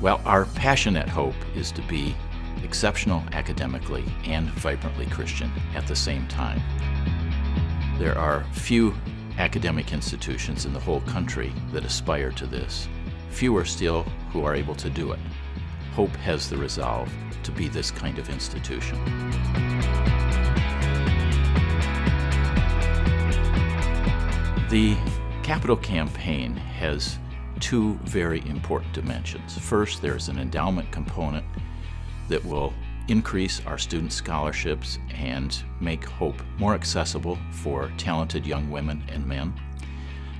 Well, our passion at Hope is to be exceptional academically and vibrantly Christian at the same time. There are few academic institutions in the whole country that aspire to this. Fewer still who are able to do it. Hope has the resolve to be this kind of institution. The capital campaign has two very important dimensions. First, there's an endowment component that will increase our student scholarships and make Hope more accessible for talented young women and men.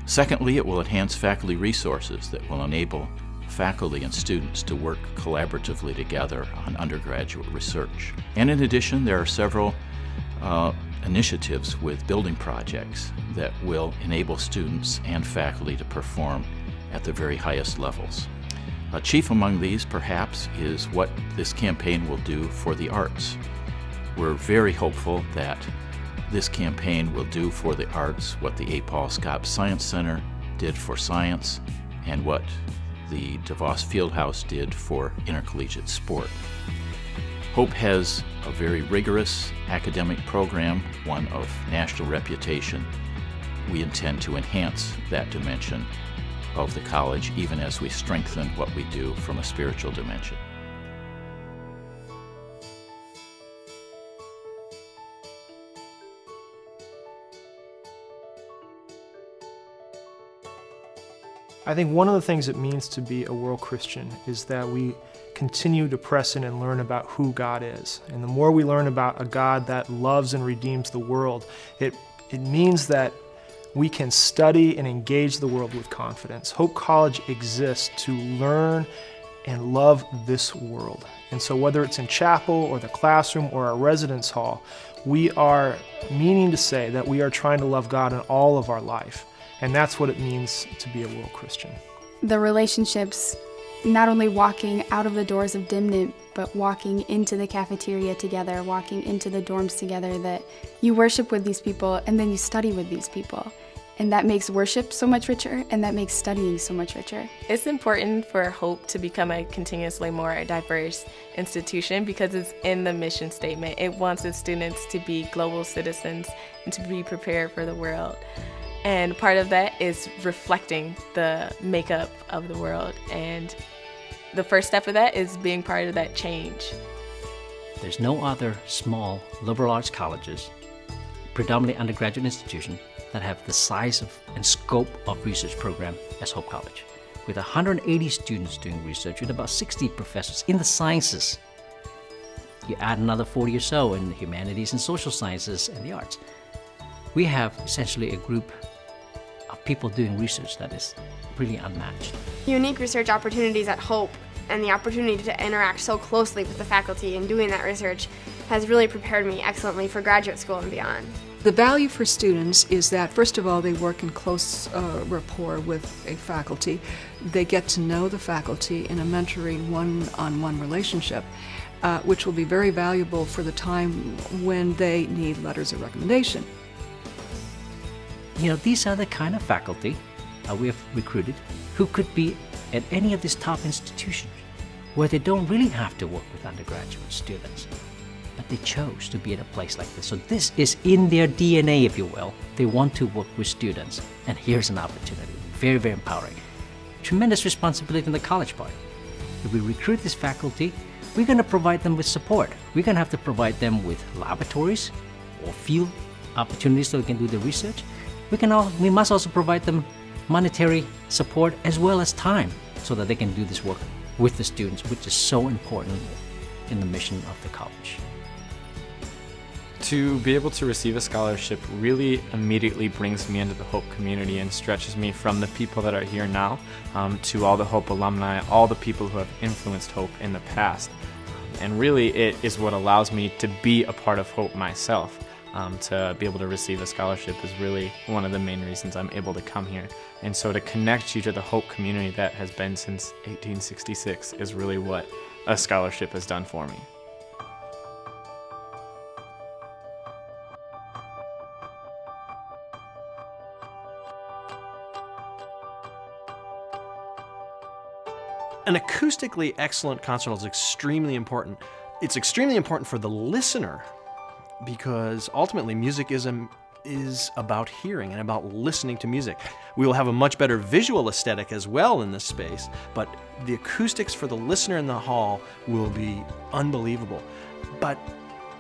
Secondly, it will enhance faculty resources that will enable faculty and students to work collaboratively together on undergraduate research. And in addition, there are several initiatives with building projects that will enable students and faculty to perform at the very highest levels. Chief among these, perhaps, is what this campaign will do for the arts. We're very hopeful that this campaign will do for the arts what the A. Paul Scott Science Center did for science and what the DeVos Fieldhouse did for intercollegiate sport. Hope has a very rigorous academic program, one of national reputation. We intend to enhance that dimension of the college, even as we strengthen what we do from a spiritual dimension. I think one of the things it means to be a world Christian is that we continue to press in and learn about who God is. And the more we learn about a God that loves and redeems the world, it means that we can study and engage the world with confidence. Hope College exists to learn and love this world. And so whether it's in chapel or the classroom or our residence hall, we are meaning to say that we are trying to love God in all of our life. And that's what it means to be a world Christian. The relationships, not only walking out of the doors of Dimnent, but walking into the cafeteria together, walking into the dorms together, that you worship with these people and then you study with these people. And that makes worship so much richer, and that makes studying so much richer. It's important for Hope to become a continuously more diverse institution because it's in the mission statement. It wants its students to be global citizens and to be prepared for the world. And part of that is reflecting the makeup of the world, and the first step of that is being part of that change. There's no other small liberal arts colleges, predominantly undergraduate institution, that have the size of and scope of research program as Hope College. With 180 students doing research, with about 60 professors in the sciences. You add another 40 or so in the humanities and social sciences and the arts. We have essentially a group of people doing research that is really unmatched. Unique research opportunities at Hope and the opportunity to interact so closely with the faculty in doing that research has really prepared me excellently for graduate school and beyond. The value for students is that, first of all, they work in close rapport with a faculty. They get to know the faculty in a mentoring one-on-one relationship, which will be very valuable for the time when they need letters of recommendation. You know, these are the kind of faculty we have recruited who could be at any of these top institutions where they don't really have to work with undergraduate students, but they chose to be at a place like this. So this is in their DNA, if you will. They want to work with students, and here's an opportunity. Very, very empowering. Tremendous responsibility on the college part. If we recruit this faculty, we're going to provide them with support. We're going to have to provide them with laboratories or field opportunities so they can do their research. We must also provide them monetary support as well as time so that they can do this work with the students, which is so important in the mission of the college. To be able to receive a scholarship really immediately brings me into the Hope community and stretches me from the people that are here now to all the Hope alumni, all the people who have influenced Hope in the past. And really it is what allows me to be a part of Hope myself. To be able to receive a scholarship is really one of the main reasons I'm able to come here. And so to connect you to the Hope community that has been since 1866 is really what a scholarship has done for me. an acoustically excellent concert hall is extremely important. It's extremely important for the listener, because ultimately music is about hearing and about listening to music. We will have a much better visual aesthetic as well in this space, but the acoustics for the listener in the hall will be unbelievable. But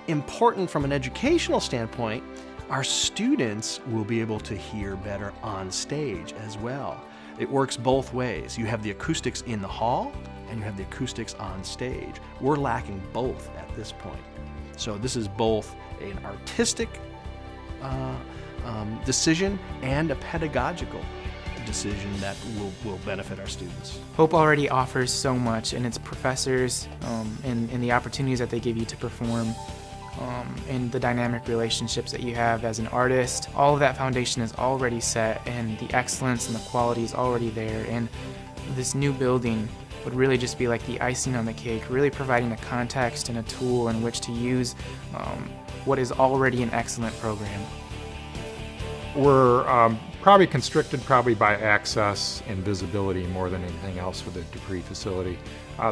important from an educational standpoint, our students will be able to hear better on stage as well. It works both ways. You have the acoustics in the hall and you have the acoustics on stage. We're lacking both at this point. So this is both an artistic decision and a pedagogical decision that will benefit our students. Hope already offers so much, and its professors and the opportunities that they give you to perform and the dynamic relationships that you have as an artist. All of that foundation is already set, and the excellence and the quality is already there, and this new building would really just be like the icing on the cake, really providing a context and a tool in which to use what is already an excellent program. We're probably constricted by access and visibility more than anything else with the Dupree facility.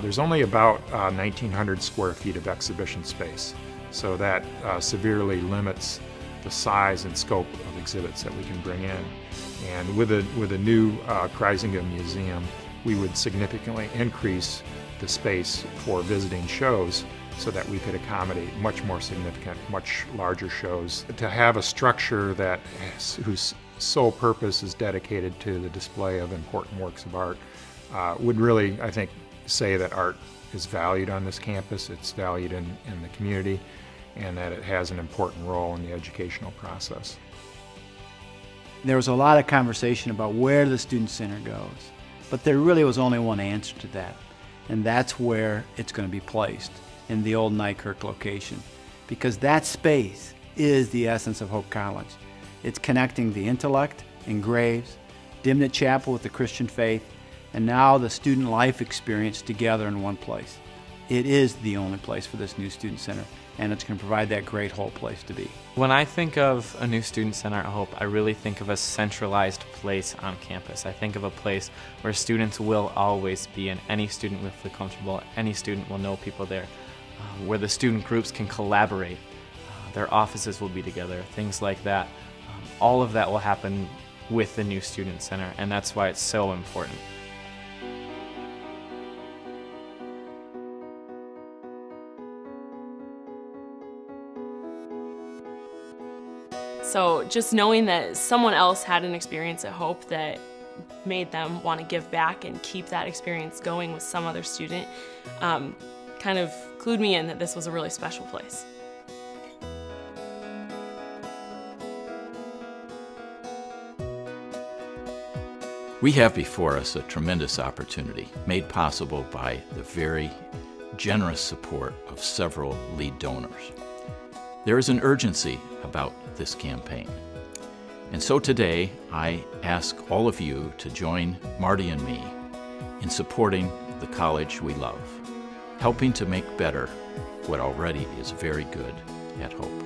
There's only about 1,900 square feet of exhibition space, so that severely limits the size and scope of exhibits that we can bring in. And with a new Chrysler Museum, we would significantly increase the space for visiting shows so that we could accommodate much more significant, much larger shows. To have a structure that whose sole purpose is dedicated to the display of important works of art would really, I think, say that art is valued on this campus, it's valued in the community, and that it has an important role in the educational process. There was a lot of conversation about where the Student Center goes, but there really was only one answer to that, and that's where it's going to be placed, in the old Nykirk location, because that space is the essence of Hope College. It's connecting the intellect and graves, Dimnent Chapel with the Christian faith, and now the student life experience together in one place. It is the only place for this new Student Center, and it's going to provide that great whole place to be. When I think of a new Student Center at Hope, I really think of a centralized place on campus. I think of a place where students will always be, and any student will feel comfortable, any student will know people there, where the student groups can collaborate, their offices will be together, things like that. All of that will happen with the new Student Center, and that's why it's so important. So just knowing that someone else had an experience at Hope that made them want to give back and keep that experience going with some other student kind of clued me in that this was a really special place. We have before us a tremendous opportunity made possible by the very generous support of several lead donors. There is an urgency about this campaign. And so today, I ask all of you to join Marty and me in supporting the college we love, helping to make better what already is very good at Hope.